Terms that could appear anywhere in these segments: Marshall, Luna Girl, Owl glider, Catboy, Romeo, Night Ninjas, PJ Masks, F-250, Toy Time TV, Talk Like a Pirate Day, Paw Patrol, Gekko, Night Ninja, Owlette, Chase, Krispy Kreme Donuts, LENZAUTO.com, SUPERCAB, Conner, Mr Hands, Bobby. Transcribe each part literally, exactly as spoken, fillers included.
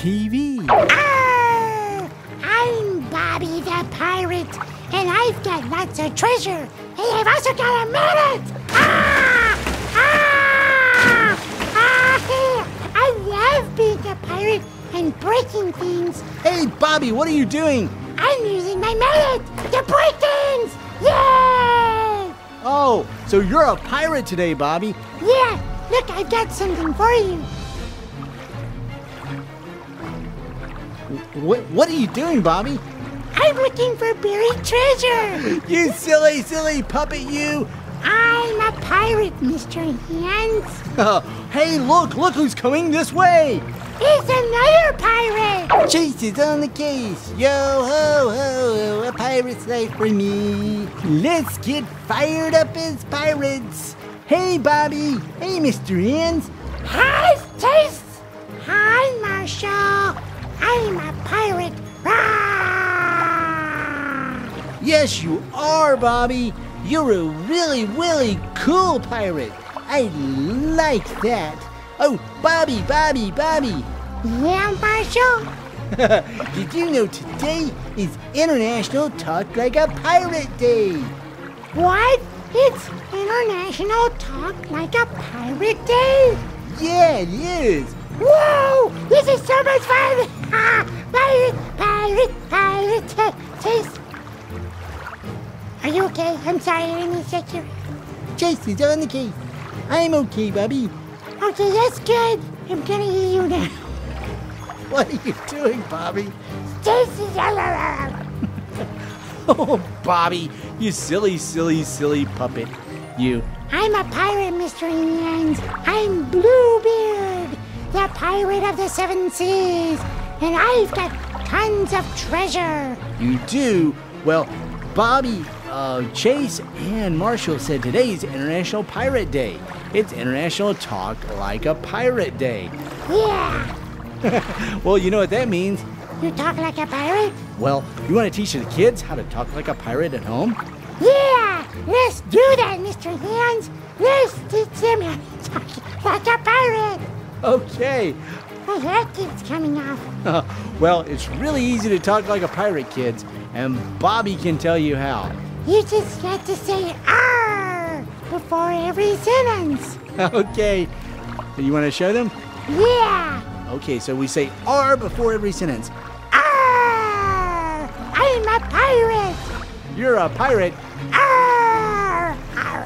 T V. Ah! I'm Bobby the Pirate, and I've got lots of treasure, and I've also got a mallet! Ah! Ah! Ah! I love being a pirate and breaking things. Hey, Bobby, what are you doing? I'm using my mallet to break things! Yay! Oh, so you're a pirate today, Bobby. Yeah, look, I've got something for you. What, what are you doing, Bobby? I'm looking for buried treasure. You silly, silly puppet, you. I'm a pirate, Mister Hands. Uh, hey, look, look who's coming this way. It's another pirate. Chase is on the case. Yo, ho, ho, a pirate's life for me. Let's get fired up as pirates. Hey, Bobby. Hey, Mister Hands. Hi, Chase. Hi, Marshall. I'm a pirate. Rah! Yes, you are, Bobby. You're a really, really cool pirate. I like that. Oh, Bobby, Bobby, Bobby. Yeah, Marshall? Did you know today is International Talk Like a Pirate Day? What? It's International Talk Like a Pirate Day? Yeah, it is. Whoa! This is so much fun! Ah, pirate, pirate, pirate, Chase. Are you okay? I'm sorry, I didn't check you. Chase is on the case. I'm okay, Bobby. Okay, that's good. I'm gonna eat you now. What are you doing, Bobby? Chase is Oh, Bobby, you silly, silly, silly puppet. You. I'm a pirate, Mister Hands. I'm Bluebeard, the pirate of the seven seas, and I've got tons of treasure. You do? Well, Bobby, uh, Chase, and Marshall said today's International Pirate Day. It's International Talk Like a Pirate Day. Yeah. Well, you know what that means. You talk like a pirate? Well, you want to teach the kids how to talk like a pirate at home? Yeah, let's do that, Mister Hands. Let's teach them how to talk like a pirate. Okay. My head keeps coming off. Uh, well, it's really easy to talk like a pirate, kids, and Bobby can tell you how. You just got to say "arr" before every sentence. Okay. So you want to show them? Yeah. Okay, so we say "arr" before every sentence. Arr! I'm a pirate. You're a pirate. Arr! Arr!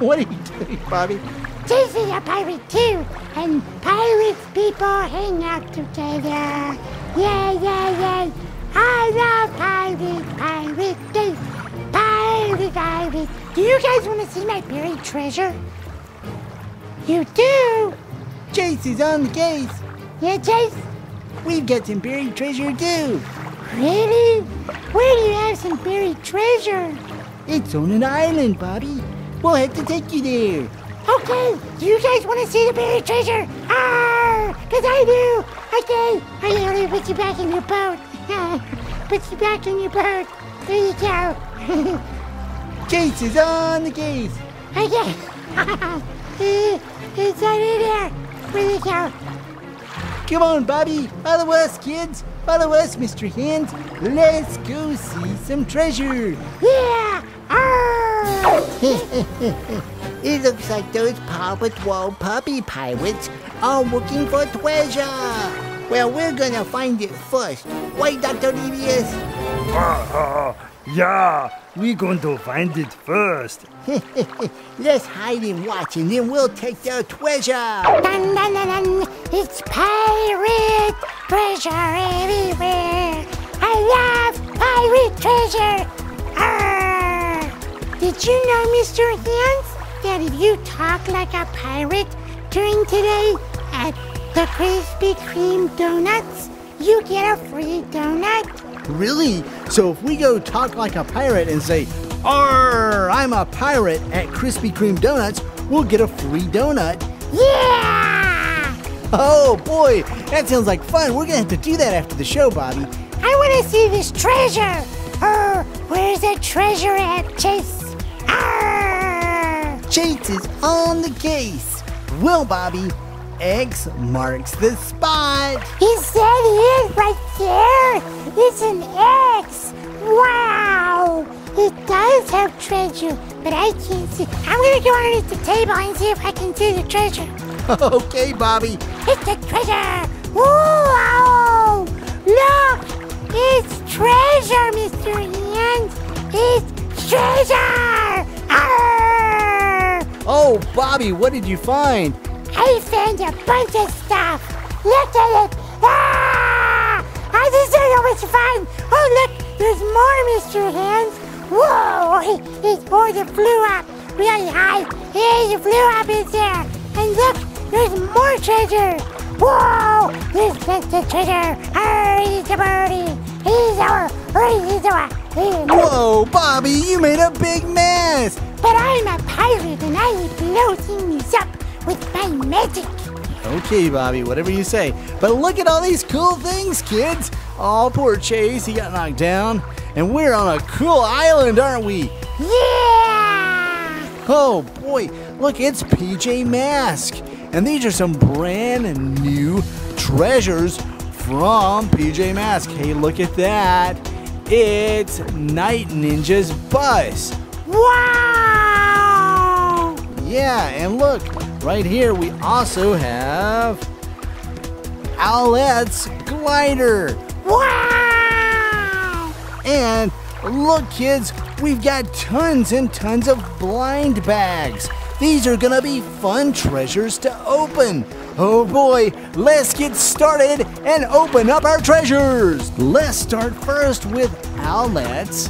What are you doing, Bobby? Chase is a pirate too, and pirates people hang out together. Yeah, yeah, yeah. I love pirate, pirate day. Pirate, pirate. Do you guys want to see my buried treasure? You do? Chase is on the case. Yeah, Chase? We've got some buried treasure too. Really? Where do you have some buried treasure? It's on an island, Bobby. We'll have to take you there. Okay, do you guys want to see the buried treasure? Ah, because I do. Okay, I'm going to put you back in your boat. Put you back in your boat. There you go. Chase is on the case. Okay. It's under there. Where you go? Come on, Bobby. Follow us, kids. Follow us, Mister Hands. Let's go see some treasure. Yeah. Ah. It looks like those Paw Patrol puppy pirates are looking for treasure. Well, we're gonna find it first. Why, Doctor Devious? Uh, uh, yeah, we're going to find it first. Let's hide and watch, and then we'll take their treasure. Dun, dun, dun, dun. It's pirate treasure everywhere. I love pirate treasure. Arr! Did you know, Mister Hands, that if you talk like a pirate during today at the Krispy Kreme Donuts, you get a free donut? Really? So if we go talk like a pirate and say, "Arr, I'm a pirate" at Krispy Kreme Donuts, we'll get a free donut? Yeah! Oh boy, that sounds like fun. We're gonna have to do that after the show, Bobby. I wanna see this treasure. Arr, where's the treasure at, Chase? Arr! Chase is on the case. Well, Bobby, X marks the spot. He said it right there. It's an X. Wow. It does have treasure, but I can't see. I'm going to go underneath the table and see if I can see the treasure. Okay, Bobby. It's the treasure. Whoa. Look. It's treasure, Mister Hands. It's treasure. Arr! Oh, Bobby, what did you find? I found a bunch of stuff. Look at it. Ah! I just don't know what to find. Oh, look, there's more, Mister Hands. Whoa, it's more that flew up really high. Hey, it flew up in there. And look, there's more treasure. Whoa, there's lots of treasure. Hurry, it's a birdie. He's our, he's our. Whoa, Bobby, you made a big mess. But I'm a pirate and I blow things up with my magic. Okay, Bobby, whatever you say. But look at all these cool things, kids. Oh, poor Chase, he got knocked down. And we're on a cool island, aren't we? Yeah! Oh, boy, look, it's P J Masks. And these are some brand new treasures from P J Masks. Hey, look at that. It's Night Ninja's bus. Wow! Yeah, and look. Right here, we also have Owlette's glider. Wow! And look, kids, we've got tons and tons of blind bags. These are gonna be fun treasures to open. Oh boy, let's get started and open up our treasures. Let's start first with Owlette's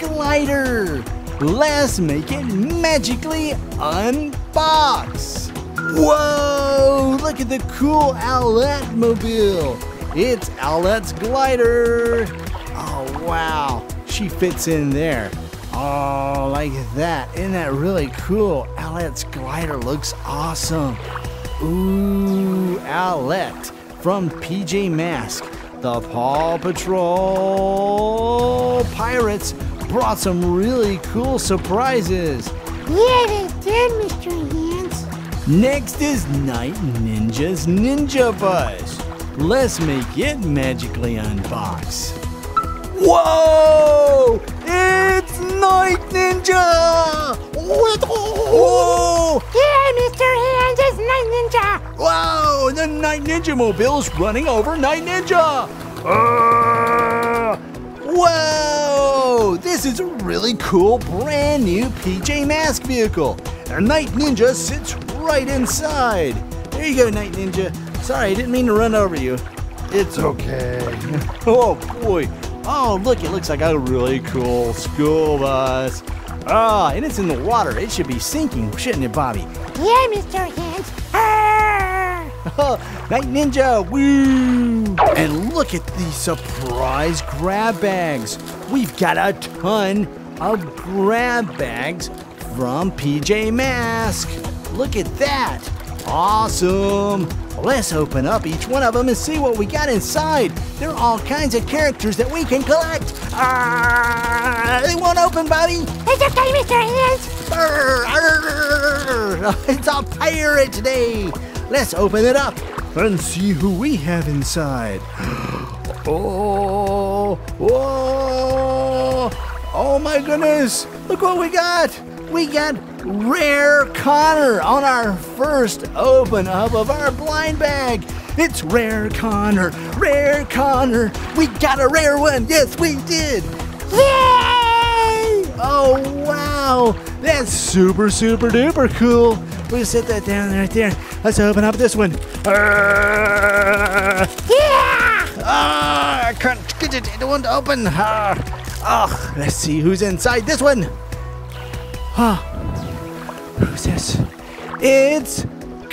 glider. Let's make it magically unbox. Whoa, look at the cool Owlette mobile. It's Owlette's glider. Oh, wow, she fits in there. Oh, like that. Isn't that really cool? Owlette's glider looks awesome. Ooh, Owlette from P J Masks. The Paw Patrol Pirates brought some really cool surprises. Yeah, they did, Mister Hands. Next is Night Ninja's Ninja Bus. Let's make it magically unbox. Whoa! It's Night Ninja! Whoa! Yeah, Mister Hands, it's Night Ninja! Wow, the Night Ninja mobile's running over Night Ninja! Uh, whoa! This is a really cool brand new P J Masks vehicle. And Night Ninja sits right inside. There you go, Night Ninja. Sorry, I didn't mean to run over you. It's okay. Oh, boy. Oh, look, it looks like a really cool school bus. Ah, and it's in the water. It should be sinking, shouldn't it, Bobby? Yeah, Mister Hands. Oh, Night Ninja, woo! And look at these surprise grab bags. We've got a ton of grab bags from P J Masks. Look at that. Awesome. Let's open up each one of them and see what we got inside. There are all kinds of characters that we can collect. Ah, they won't open, Bobby. It's okay, Mister Hands. Arr, arr, it's a pirate today. Let's open it up and see who we have inside. Oh, whoa. Oh my goodness. Look what we got. We got Rare Conner on our first open up of our blind bag. It's Rare Conner, Rare Conner. We got a rare one. Yes, we did. Yay! Oh, wow. That's super, super duper cool. We'll set that down right there. Let's open up this one. Uh, yeah! Uh, I can't get it. I don't want to open. Uh, oh, let's see who's inside this one. Huh. Who's this? It's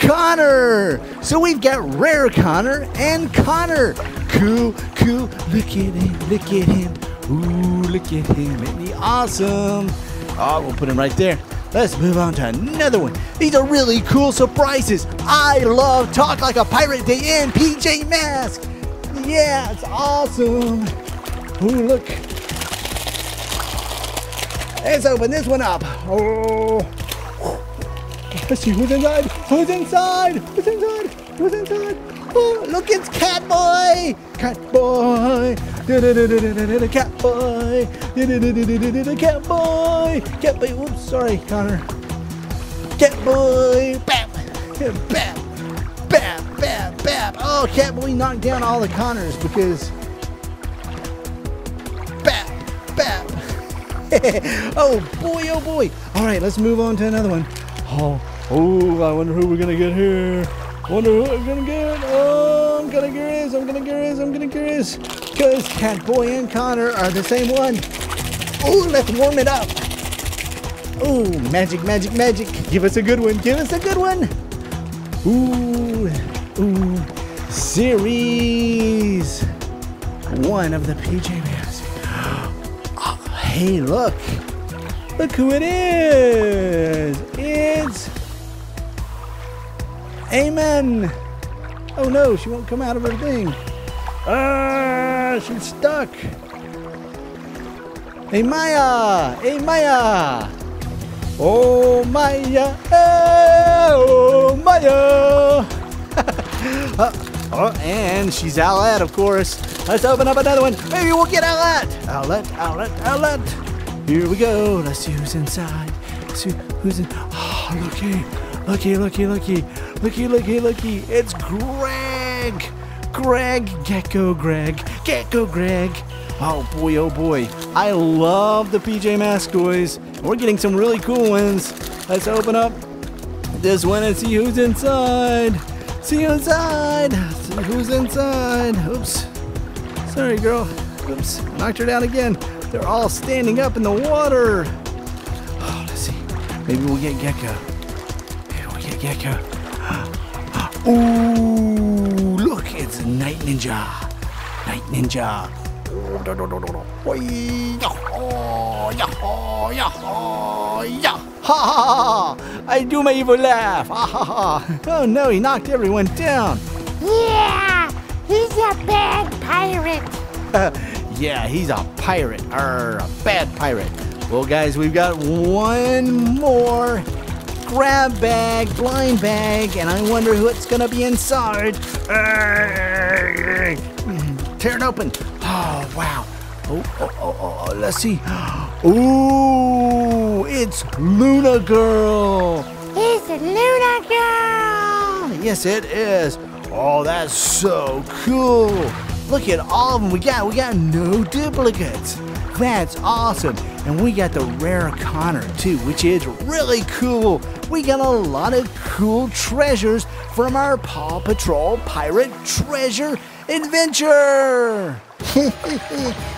Conner. So we've got Rare Conner and Conner. Cool, cool. Look at him. Look at him. Ooh, look at him. Isn't he awesome? Oh, we'll put him right there. Let's move on to another one. These are really cool surprises. I love Talk Like a Pirate Day in P J Masks. Yeah, it's awesome. Ooh, look. Let's open this one up. Oh. Let's see who's inside. Who's inside? Who's inside? Who's inside? Oh, look, it's Catboy! Catboy! Catboy! Catboy! Catboy! Oops, sorry, Connor. Catboy! Bam! Bam! Bam! Bam! Bam! Oh, Catboy knocked down all the Connors because. Bam! Bam! Oh boy! Oh boy! All right, let's move on to another one. Oh, oh! I wonder who we're gonna get here. Wonder who I'm gonna get. Oh, I'm gonna get his. I'm gonna get his. I'm gonna get his. Because Catboy and Connor are the same one. Oh, let's warm it up. Oh, magic, magic, magic. Give us a good one. Give us a good one. Ooh, ooh. Series one of the P J Masks. Oh, hey, look. Look who it is. It's. Amen! Oh no, she won't come out of her thing. Ah, she's stuck. Hey Maya! Hey Maya! Oh Maya! Oh Maya! oh, oh, and she's Owlette, of course. Let's open up another one. Maybe we'll get Owlette. Owlette, Owlette, Owlette. Here we go. Let's see who's inside. Let's see who's in. Oh, looky, looky, looky, looky. Looky, looky, looky, it's Greg! Greg, Gekko Greg, Gekko Greg. Oh boy, oh boy. I love the P J Masks toys. We're getting some really cool ones. Let's open up this one and see who's inside. See who's inside. See who's inside. Oops. Sorry, girl. Oops. Knocked her down again. They're all standing up in the water. Oh, let's see. Maybe we'll get Gekko. Maybe we'll get Gekko. Ooh, look, it's Night Ninja. Night Ninja. Ha ha! I do my evil laugh. Ha ha ha! Oh no, he knocked everyone down. Yeah, he's a bad pirate. Uh, yeah, he's a pirate. Err, a bad pirate. Well, guys, we've got one more. Grab bag, blind bag, and I wonder who it's gonna be inside. Tear it open. Oh wow. Oh, oh, oh, oh. Let's see. Ooh, it's Luna Girl. It's Luna Girl. Yes, it is. Oh, that's so cool. Look at all of them we got. We got no duplicates. That's awesome. And we got the rare Conner too, which is really cool. We got a lot of cool treasures from our Paw Patrol Pirate Treasure Adventure.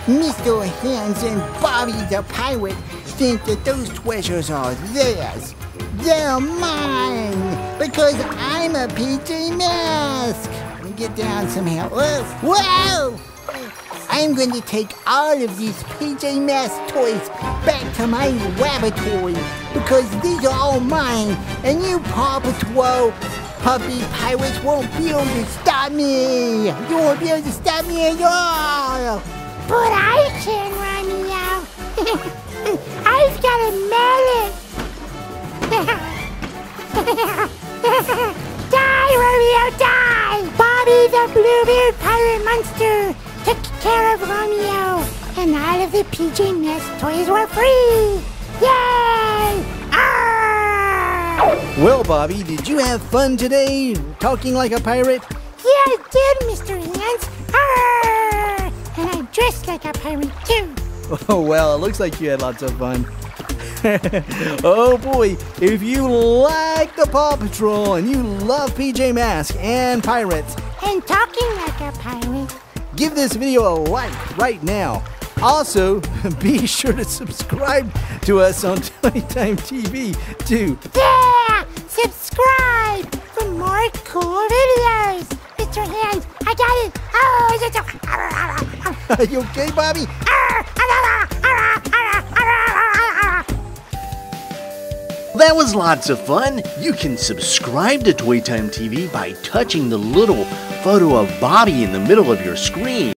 Mister Hands and Bobby the Pirate think that those treasures are theirs. They're mine because I'm a P J Masks. Let me get down somehow. Whoa! I'm going to take all of these P J Masks toys back to my laboratory because these are all mine, and you Paw Patrol puppy pirates won't be able to stop me. You won't be able to stop me at all. But I can, Romeo. I've got a mallet. Die, Romeo, die! Bobby the Bluebeard Pirate Monster took care of Romeo, and all of the P J Masks toys were free! Yay! Arr! Well, Bobby, did you have fun today, talking like a pirate? Yeah, I did, Mister Hands. Arr! And I dressed like a pirate, too. Oh, well, it looks like you had lots of fun. Oh, boy, if you like the Paw Patrol, and you love P J Masks and pirates, and talking like a pirate, give this video a like right now. Also, be sure to subscribe to us on Toy Time T V too. Yeah! Subscribe for more cool videos. Mister Hands, I got it. Oh, it's a... Are you okay, Bobby? That was lots of fun. You can subscribe to Toy Time T V by touching the little photo of Bobby in the middle of your screen.